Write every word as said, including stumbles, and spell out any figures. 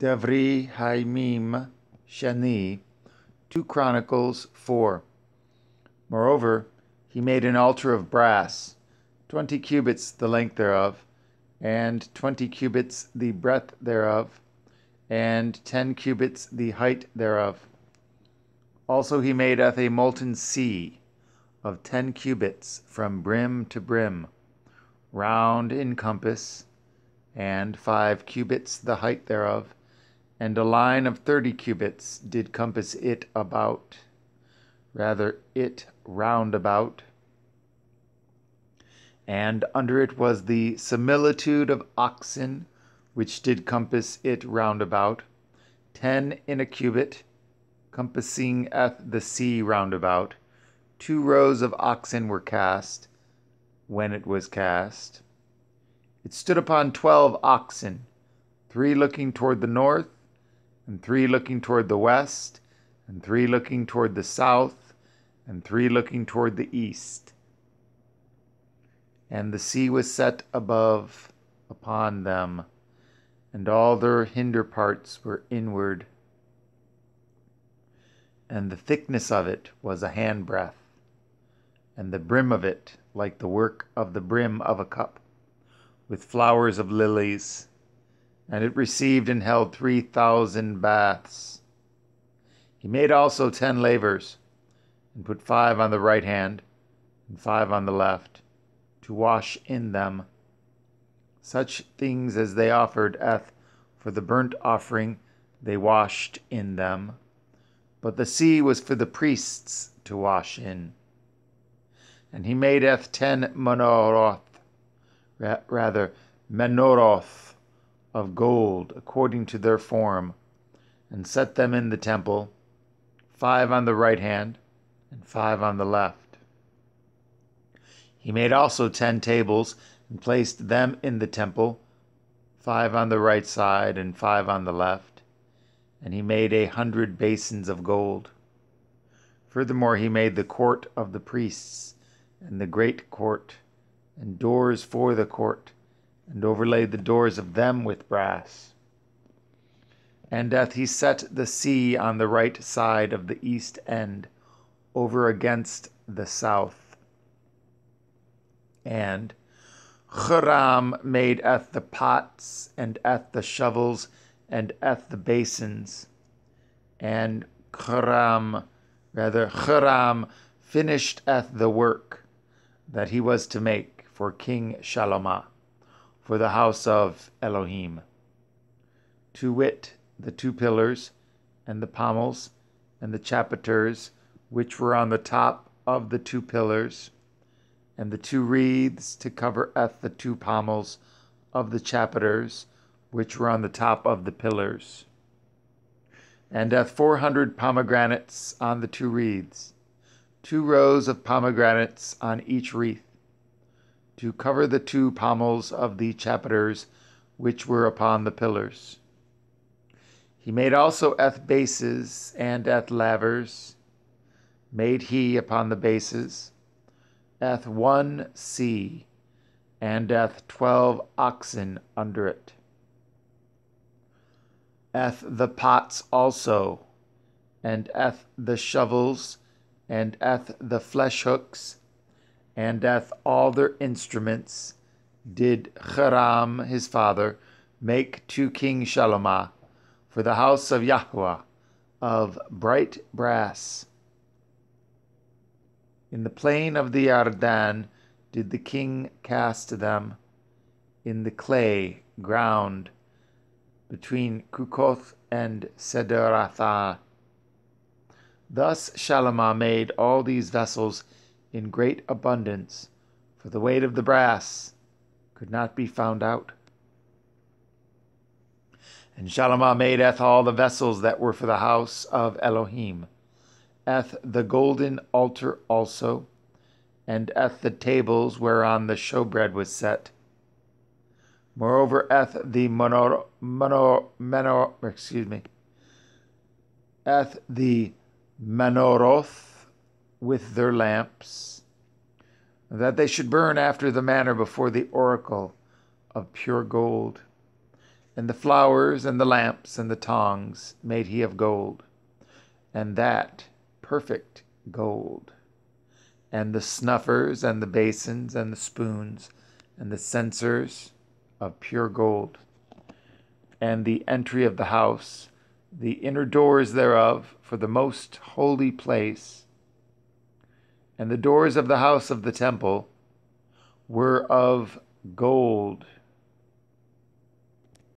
Devri Haimim Shani, two Chronicles four. Moreover, he made an altar of brass, twenty cubits the length thereof, and twenty cubits the breadth thereof, and ten cubits the height thereof. Also he made a molten sea of ten cubits from brim to brim, round in compass, and five cubits the height thereof, and a line of thirty cubits did compass it about, rather it round about. And under it was the similitude of oxen, which did compass it round about, ten in a cubit, compassing at the sea round about. Two rows of oxen were cast, when it was cast. It stood upon twelve oxen, three looking toward the north, and three looking toward the west, and three looking toward the south, and three looking toward the east. And the sea was set above upon them, and all their hinder parts were inward, and the thickness of it was a handbreadth, and the brim of it like the work of the brim of a cup, with flowers of lilies. And it received and held three thousand baths. He made also ten lavers, and put five on the right hand, and five on the left, to wash in them such things as they offered eth for the burnt offering, they washed in them. But the sea was for the priests to wash in. And he made eth ten menoroth, ra rather menoroth, of gold according to their form, and set them in the temple, five on the right hand, and five on the left. He made also ten tables, and placed them in the temple, five on the right side, and five on the left. And he made a hundred basins of gold. Furthermore, he made the court of the priests, and the great court, and doors for the court, and overlaid the doors of them with brass. And doth he set the sea on the right side of the east end, over against the south. And Huram made eth the pots, and eth the shovels, and eth the basins. And Huram, rather Huram, finished eth the work that he was to make for King Shalama, for the house of Elohim, to wit, the two pillars, and the pommels, and the chapiters, which were on the top of the two pillars, and the two wreaths to cover eth the two pommels of the chapiters, which were on the top of the pillars, and eth four hundred pomegranates on the two wreaths, two rows of pomegranates on each wreath, to cover the two pommels of the chapiters which were upon the pillars. He made also eth bases and eth lavers, made he upon the bases, eth one sea, and eth twelve oxen under it. Eth the pots also, and eth the shovels, and eth the flesh hooks, and eth all their instruments, did Huram his father make to King Shalomah, for the house of Yahuwah, of bright brass. In the plain of the Yardan did the king cast them, in the clay ground, between Kukoth and Sederatha. Thus Shalomah made all these vessels in great abundance, for the weight of the brass could not be found out. And Shalomah made eth all the vessels that were for the house of Elohim, eth the golden altar also, and eth the tables whereon the showbread was set. Moreover, eth the menor, menor, menor, excuse me, eth the menoroth, with their lamps, that they should burn after the manner before the oracle of pure gold. And the flowers and the lamps and the tongs made he of gold, and that perfect gold, and the snuffers and the basins and the spoons and the censers of pure gold, and the entry of the house, the inner doors thereof for the most holy place, and the doors of the house of the temple were of gold.